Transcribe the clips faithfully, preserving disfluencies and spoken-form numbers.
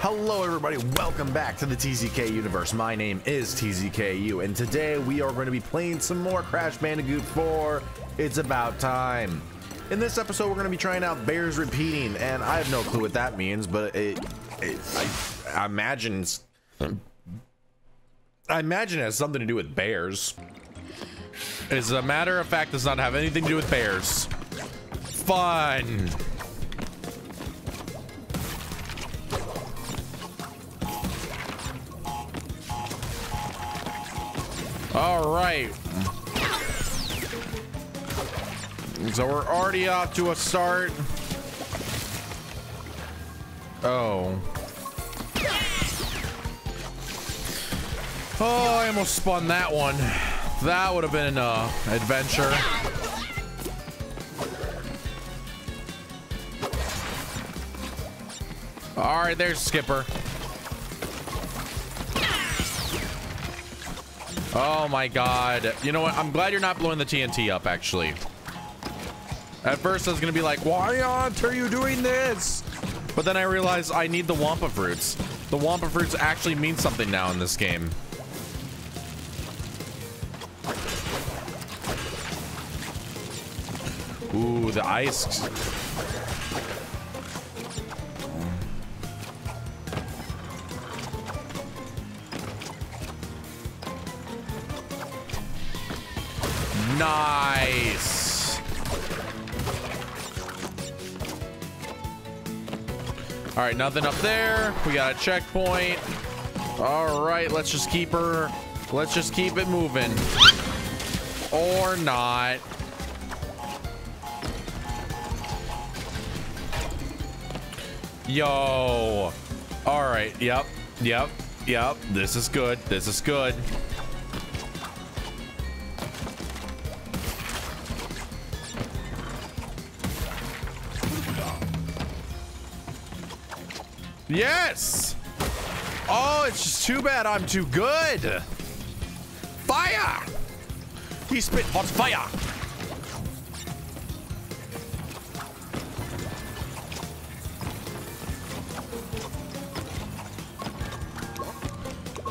Hello everybody, welcome back to the T Z K universe. My name is T Z K U, and today we are going to be playing some more Crash Bandicoot four. It's about time. In this episode, we're going to be trying out Bears Repeating, and I have no clue what that means, but it, it I, I imagine it's, I imagine it has something to do with bears. As a matter of fact, does not have anything to do with bears. Fun. All right. So we're already off to a start. Oh. Oh, I almost spun that one. That would have been an uh, adventure. All right, there's Skipper. Oh my god. You know what? I'm glad you're not blowing the T N T up, actually. At first, I was going to be like, why on earth are you doing this? But then I realized I need the Wumpa Fruits. The Wumpa Fruits actually mean something now in this game. Ooh, the ice. Nice. All right, nothing up there. We got a checkpoint. All right, let's just keep her. Let's just keep it moving. Or not. Yo. All right. Yep. Yep. Yep. This is good. This is good. Yes! Oh, it's just too bad I'm too good. Fire! He spit hot fire.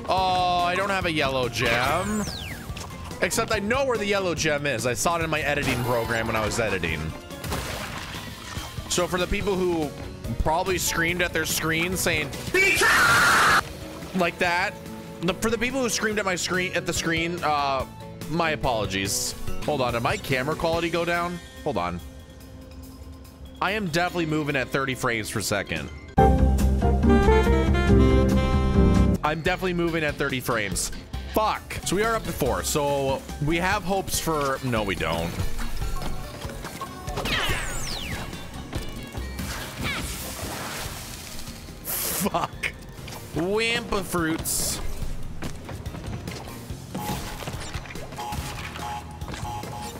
Oh, I don't have a yellow gem. Except I know where the yellow gem is. I saw it in my editing program when I was editing. So for the people who probably screamed at their screen saying like that, the, for the people who screamed at my screen at the screen uh my apologies. Hold on, did my camera quality go down? Hold on, I am definitely moving at thirty frames per second. I'm definitely moving at thirty frames. Fuck. So we are up to four, so we have hopes for... no we don't. Fuck. Wumpa Fruits.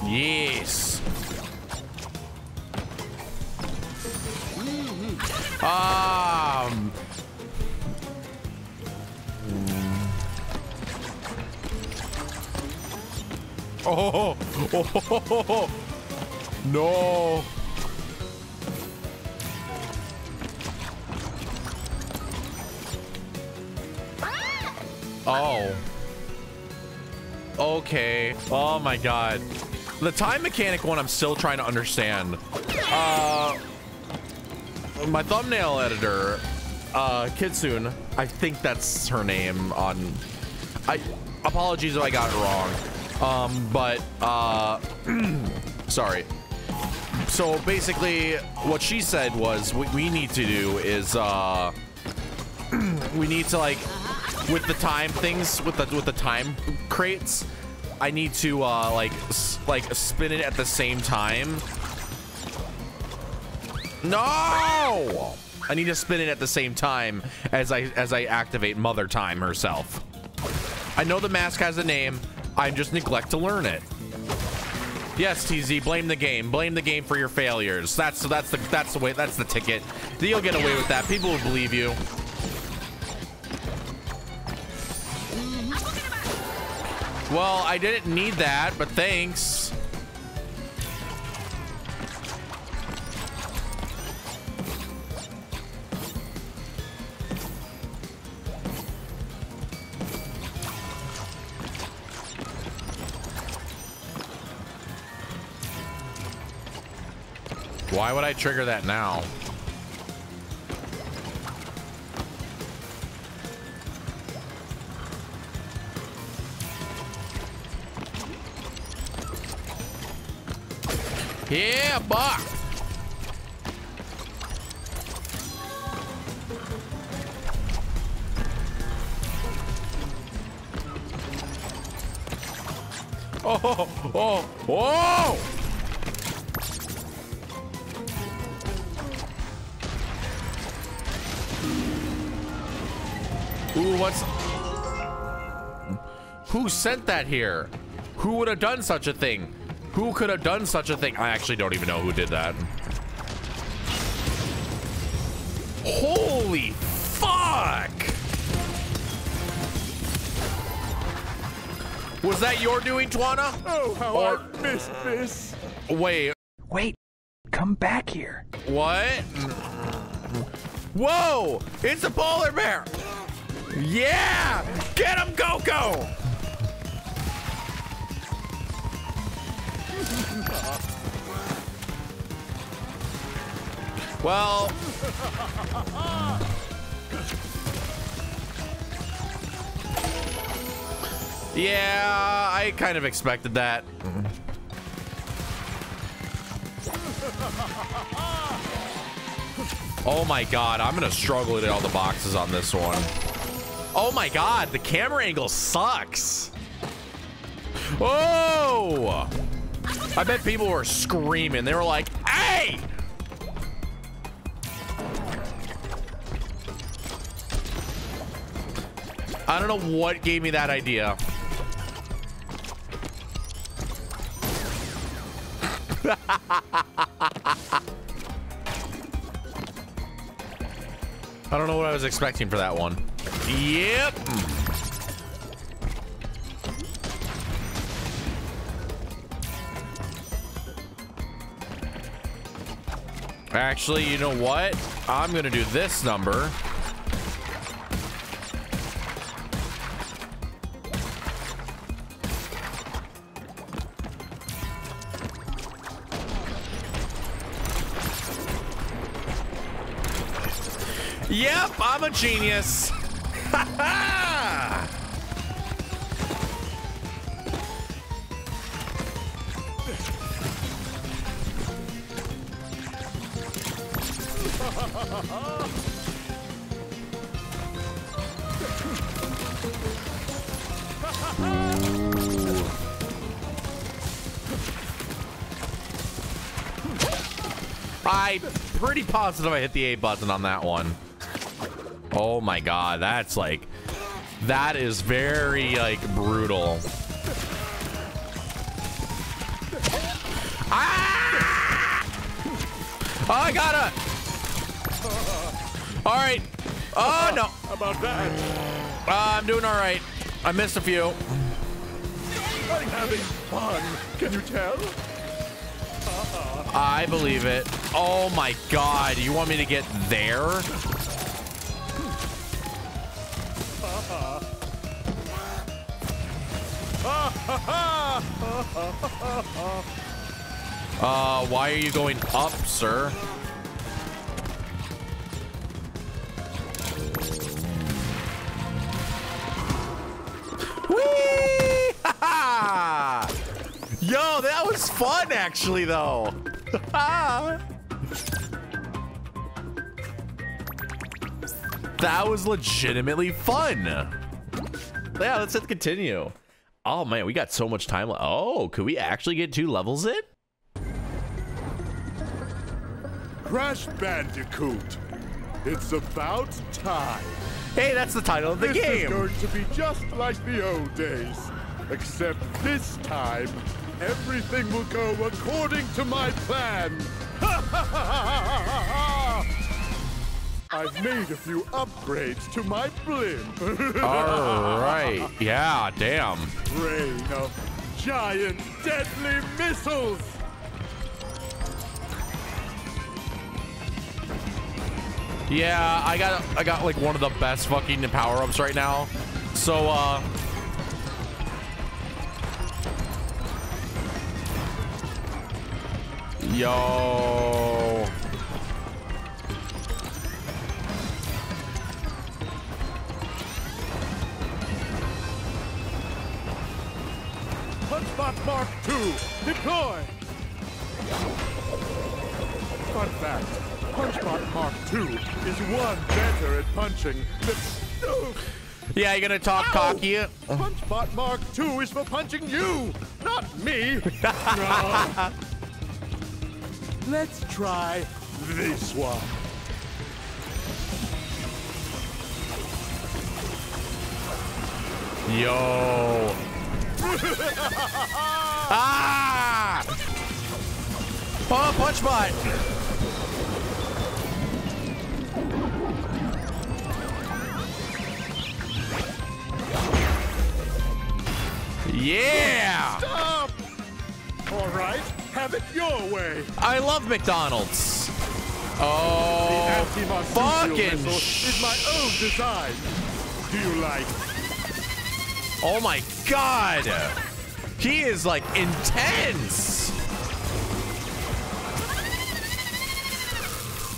Yes. Um. Oh. Oh. No. Oh. Okay. Oh my god. The time mechanic one I'm still trying to understand. Uh, my thumbnail editor, uh, Kitsune, I think that's her name on... I apologies if I got it wrong. Um, but, uh, sorry. So basically what she said was what we need to do is, uh, we need to like... with the time things, with the with the time crates, I need to uh, like s like spin it at the same time. No, I need to spin it at the same time as I as I activate Mother Time herself. I know the mask has a name. I just neglect to learn it. Yes, T Z, blame the game. Blame the game for your failures. That's that's the that's the way. That's the ticket. You'll get away with that. People will believe you. Well, I didn't need that, but thanks. Why would I trigger that now? Yeah, buck. Oh, oh, oh! Ooh, what's? Who sent that here? Who would have done such a thing? Who could have done such a thing? I actually don't even know who did that. Holy fuck! Was that your doing, Twana? Oh, how or... I missed this. Wait. Wait. Come back here. What? Whoa! It's a polar bear! Yeah! Get him, Coco! Well, yeah, I kind of expected that. Oh my god, I'm gonna struggle to get all the boxes on this one. Oh my god, the camera angle sucks. Oh! I bet people were screaming. They were like, hey! I don't know what gave me that idea. I don't know what I was expecting for that one. Yep. Actually, you know what? I'm gonna do this number. Yep, I'm a genius. Ha ha! I'm pretty positive I hit the A button on that one. Oh my god, that's like, that is very like brutal. Ah! Oh, I gotta. All right. Oh no. How about that? Uh, I'm doing all right. I missed a few. I'm having fun. Can you tell? I believe it. Oh my god, you want me to get there? Uh, why are you going up, sir? Whee! Yo, that was fun, actually, though. That was legitimately fun. Yeah, let's hit continue. Oh man, we got so much time left. Oh, could we actually get two levels in? Crash Bandicoot. It's about time. Hey, that's the title of the game. This is going to be just like the old days, except this time everything will go according to my plan. I've made a few upgrades to my blimp. All right. Yeah, damn. Rain of giant deadly missiles. Yeah, I got I got like one of the best fucking power-ups right now. So uh Yo. Punchbot Mark two, deploy. Fun fact, Punchbot Mark two is one better at punching than Stu. Yeah, you're gonna talk Ow! cocky. Punchbot Mark two is for punching you, not me. No. Let's try this one. Yo. Ah! Oh, Punchbot. Yeah! Stop! All right, have it your way. I love McDonald's. Oh, fucking shit! Is my own design. Do you like? Oh my God! He is like intense.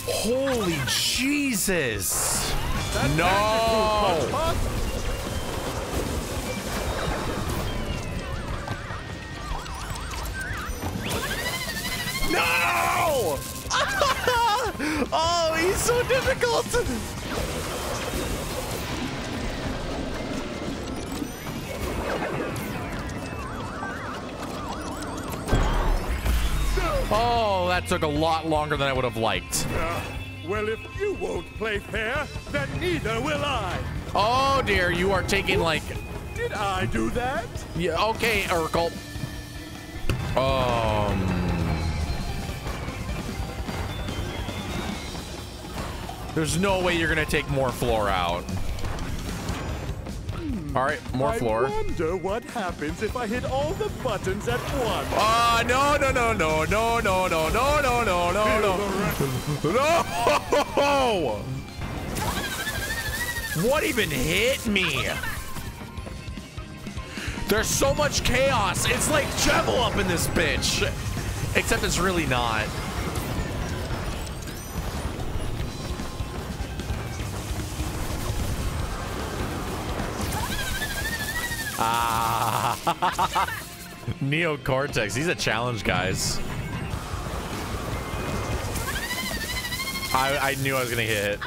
Holy Jesus! That's no! No! Oh, he's so difficult. Oh, that took a lot longer than I would have liked. Uh, well, if you won't play fair, then neither will I. Oh dear, you are taking like. Did I do that? Yeah. Okay, Urkel. Um. There's no way you're gonna take more floor out. Hmm. All right, more I floor. I wonder what happens if I hit all the buttons at once. Ah, uh, no, no, no, no, no, no, no, no, no, no, no, no, no! What even hit me? There's so much chaos. It's like Jevil up in this bitch, except it's really not. Ah, Neo Cortex. He's a challenge, guys. I, I knew I was gonna hit it.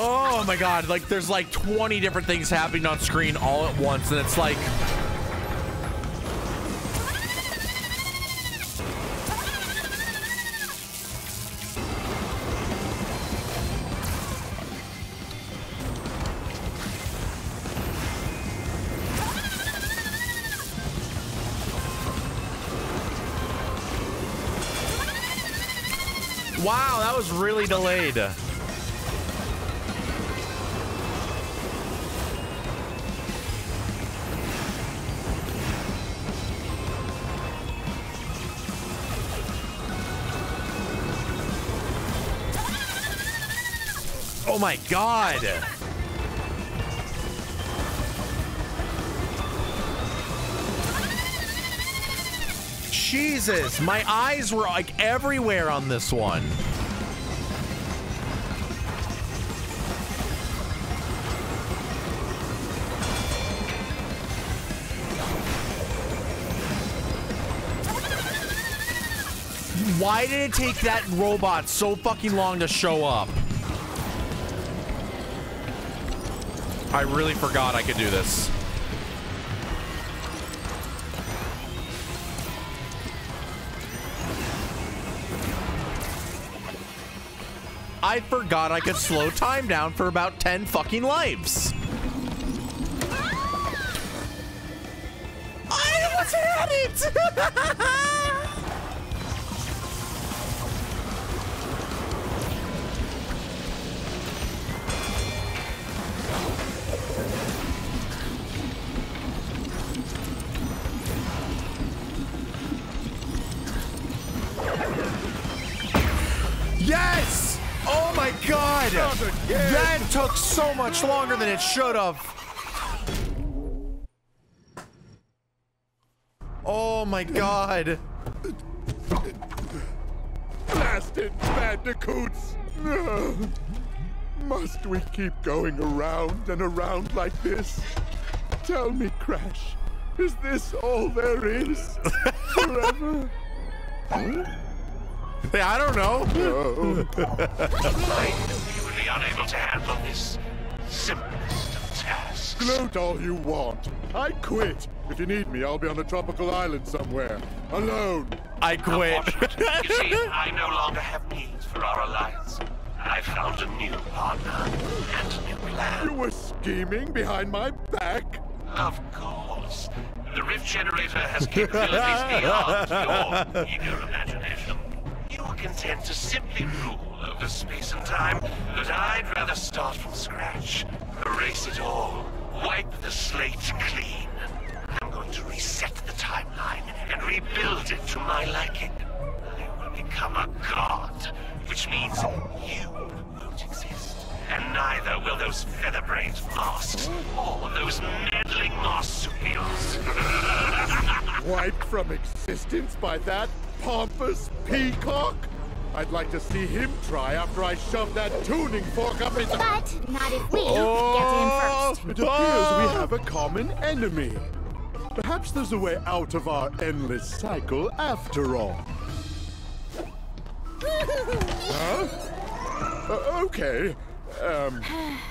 Oh my God, like there's like twenty different things happening on screen all at once, and it's like wow, that was really delayed. Oh my God. Jesus, my eyes were like everywhere on this one. Why did it take that robot so fucking long to show up? I really forgot I could do this. I forgot I could slow time down for about ten fucking lives. I almost had it! Yes! Oh my god! That took so much longer than it should have. Oh my god. Blasted bandicoots! Must we keep going around and around like this? Tell me, Crash, is this all there is? Forever? I don't know. No. I knew you would be unable to handle this simplest of tasks. Gloat all you want. I quit. If you need me, I'll be on a tropical island somewhere. Alone. I quit. You see, I no longer have needs for our alliance. I found a new partner and a new plan. You were scheming behind my back? Of course. The rift generator has capabilities beyond your eager imagination. You are content to simply rule over space and time, but I'd rather start from scratch. Erase it all. Wipe the slate clean. I'm going to reset the timeline and rebuild it to my liking. I will become a god, which means you won't exist. And neither will those feather-brained masks or those meddling marsupials. Wiped from existence by that pompous peacock? I'd like to see him try after I shove that tuning fork up his— But not if we oh, get to him first. It appears we have a common enemy. Perhaps there's a way out of our endless cycle after all. Huh? Uh, okay. Um.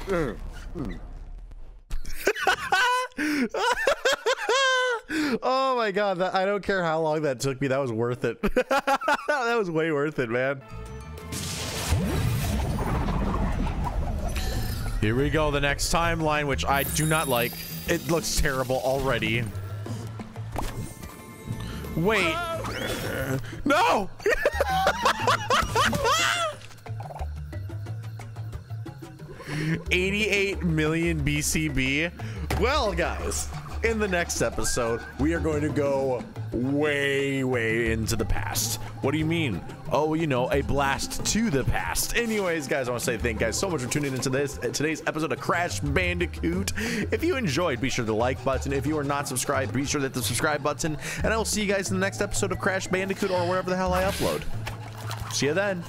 Uh, mm. Oh my god, that, I don't care how long that took me. That was worth it. That was way worth it, man. Here we go, the next timeline, which I do not like. It looks terrible already. Wait. Uh, no! eighty-eight million B C B. Well, guys, in the next episode, we are going to go way, way into the past. What do you mean? Oh, you know, a blast to the past. Anyways, guys, I want to say thank you guys so much for tuning into this today's episode of Crash Bandicoot. If you enjoyed, be sure to like button. If you are not subscribed, be sure to hit the subscribe button. And I will see you guys in the next episode of Crash Bandicoot or wherever the hell I upload. See you then.